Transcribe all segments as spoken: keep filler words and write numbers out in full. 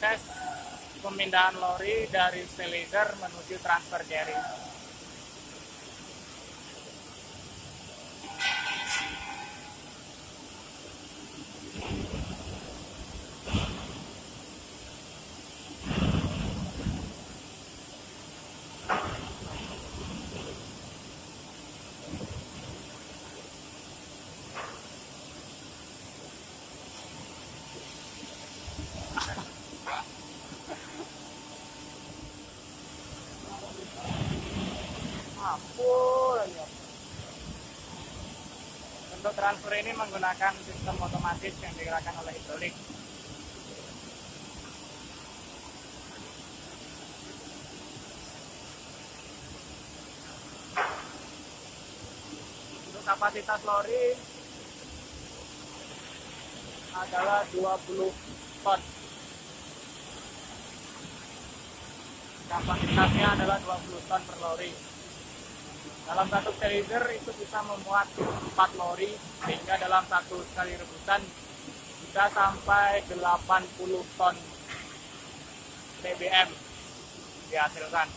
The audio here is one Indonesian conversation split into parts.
proses pemindahan lori dari sterilizer menuju transfer carriage. Untuk transfer ini menggunakan sistem otomatis yang digerakkan oleh hidrolik. Untuk kapasitas lori adalah dua puluh ton. Kapasitasnya adalah dua puluh ton per lori. Dalam satu sterilizer itu bisa memuat empat lori, sehingga dalam satu kali rebusan bisa sampai delapan puluh ton T B M dihasilkan.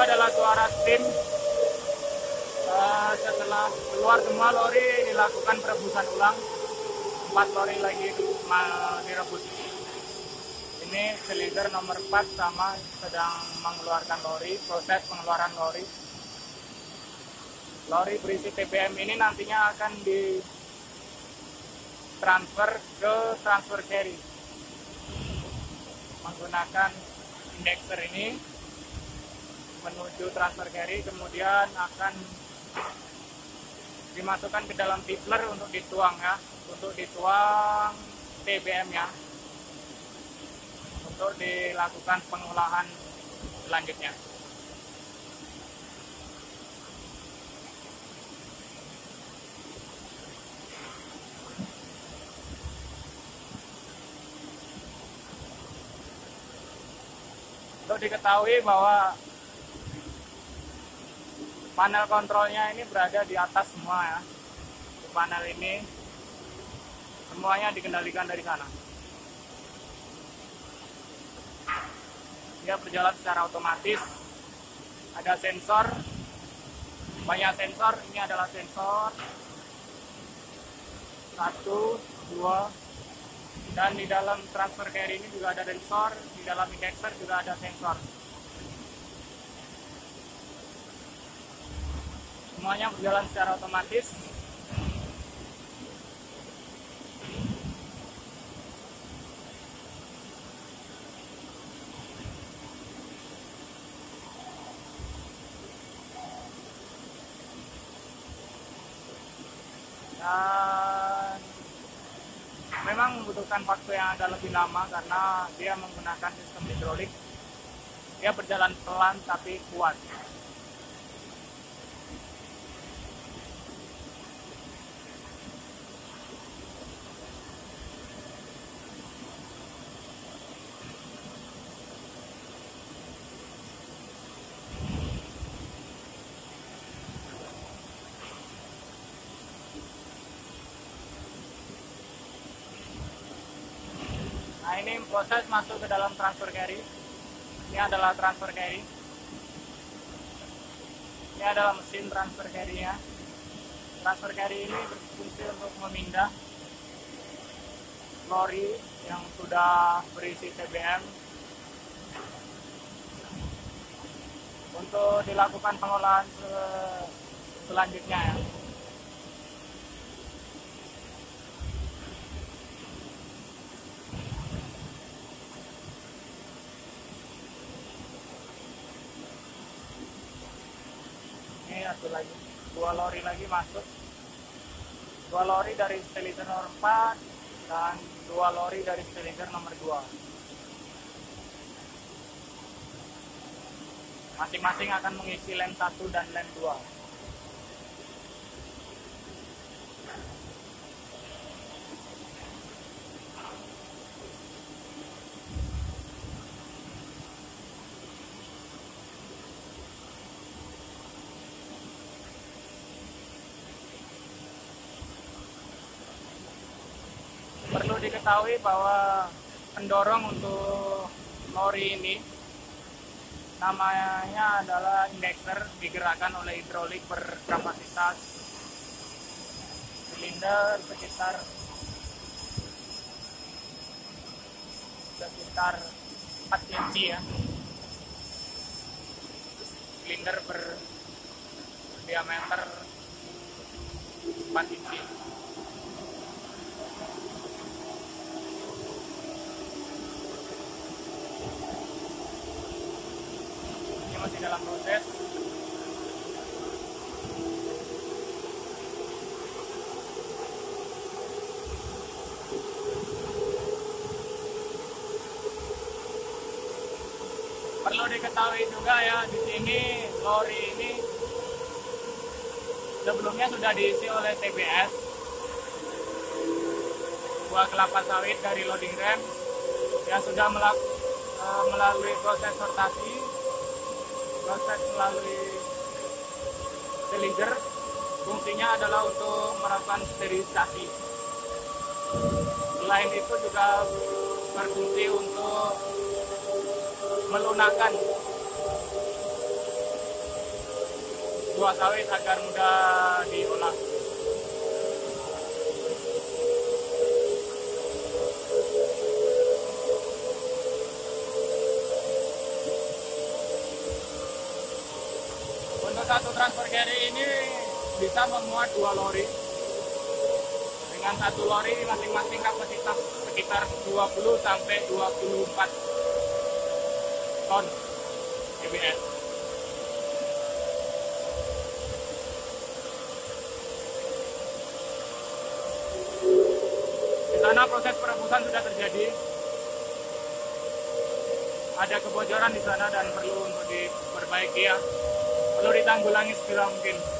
Adalah suara steam uh, setelah keluar semua lori dilakukan perebusan ulang. Empat lori lagi direbus. Ini sterilizer nomor empat sama sedang mengeluarkan lori. Proses pengeluaran lori lori berisi T B M ini nantinya akan di transfer ke transfer carriage menggunakan indexer ini menuju transfer carriage, kemudian akan dimasukkan ke dalam tippler untuk dituang ya, untuk dituang T B M-nya untuk dilakukan pengolahan selanjutnya. Untuk diketahui bahwa panel kontrolnya ini berada di atas semua ya. Di panel ini semuanya dikendalikan dari sana. Dia berjalan secara otomatis. Ada sensor, banyak sensor. Ini adalah sensor satu, dua, dan di dalam transfer carriage ini juga ada sensor. Di dalam indexer juga ada sensor. Semuanya berjalan secara otomatis. Dan memang membutuhkan waktu yang agak lebih lama karena dia menggunakan sistem hidrolik. Dia berjalan pelan tapi kuat. Nah, ini proses masuk ke dalam transfer carriage. Ini adalah transfer carriage. Ini adalah mesin transfer carriage ya. Transfer carriage ini berfungsi untuk memindah lori yang sudah berisi T B M untuk dilakukan pengolahan sel selanjutnya ya. Satu lagi, dua lori lagi masuk, dua lori dari sterilizer nomor empat dan dua lori dari sterilizer nomor dua. Masing-masing akan mengisi lem satu dan lem dua. perlu diketahui bahwa pendorong untuk lori ini namanya adalah indexer, digerakkan oleh hidrolik berkapasitas silinder sekitar sekitar empat inci ya. Silinder berdiameter empat inci. Ini masih dalam proses. Perlu diketahui juga ya, di sini lori ini sebelumnya sudah diisi oleh T B S, buah kelapa sawit dari loading ramp yang sudah melalui proses sortasi, proses melalui sterilizer. Fungsinya adalah untuk melakukan sterilisasi. Selain itu juga berfungsi untuk melunakkan buah sawit agar mudah diolah. Untuk satu transfer carriage ini bisa memuat dua lori, dengan satu lori masing-masing kapasitas sekitar dua puluh sampai dua puluh empat ton T B S. Di sana proses perebusan sudah terjadi. Ada kebocoran di sana dan perlu untuk diperbaiki ya. Perlu ditanggulangi segera mungkin.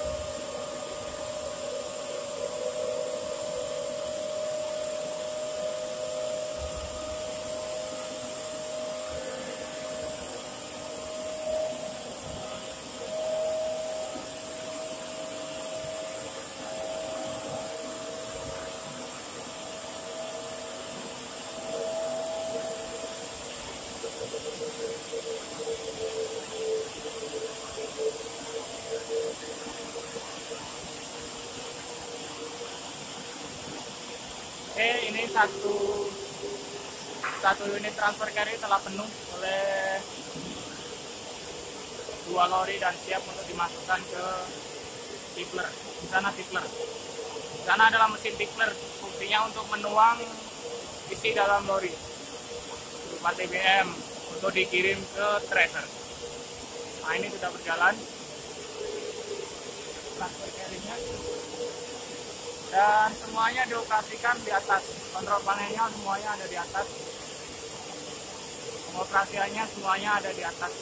Oke, ini satu satu unit transfer carriage telah penuh oleh dua lori dan siap untuk dimasukkan ke tippler. Di sana tippler. Di sana adalah mesin tippler, fungsinya untuk menuang isi dalam lori berupa T B M untuk dikirim ke tracer. Nah, ini sudah berjalan transfer carriage-nya. Dan semuanya dioperasikan di atas, kontrol panelnya semuanya ada di atas, pengoperasiannya semuanya ada di atas.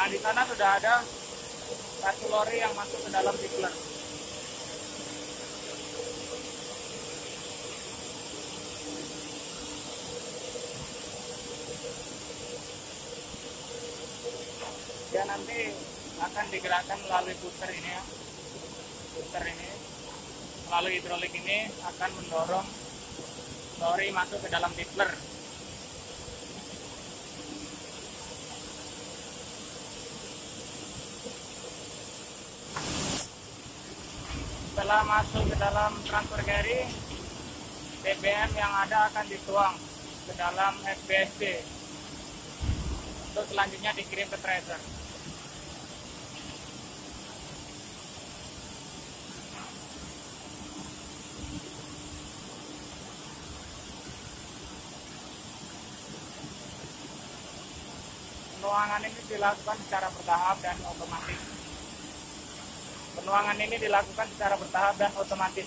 Nah, di sana sudah ada satu lori yang masuk ke dalam tippler. Dan nanti akan digerakkan melalui puter ini ya. Puter ini melalui hidrolik ini akan mendorong lori masuk ke dalam tippler. Setelah masuk ke dalam transfer carriage, T B M yang ada akan dituang ke dalam S P S C untuk selanjutnya dikirim ke tracer. Penuangan ini dilakukan secara bertahap dan otomatis. Penuangan ini dilakukan secara bertahap dan otomatis.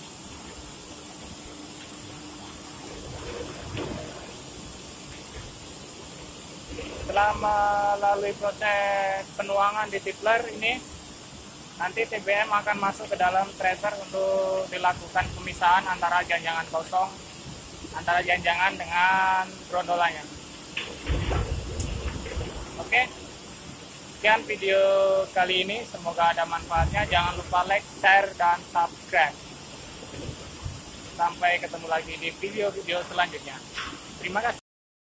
Setelah melalui proses penuangan di tippler ini, nanti T B M akan masuk ke dalam tracer untuk dilakukan pemisahan antara janjangan kosong, antara janjangan dengan grondolanya. Oke, sekian video kali ini, semoga ada manfaatnya. Jangan lupa like, share, dan subscribe. Sampai ketemu lagi di video-video selanjutnya. Terima kasih.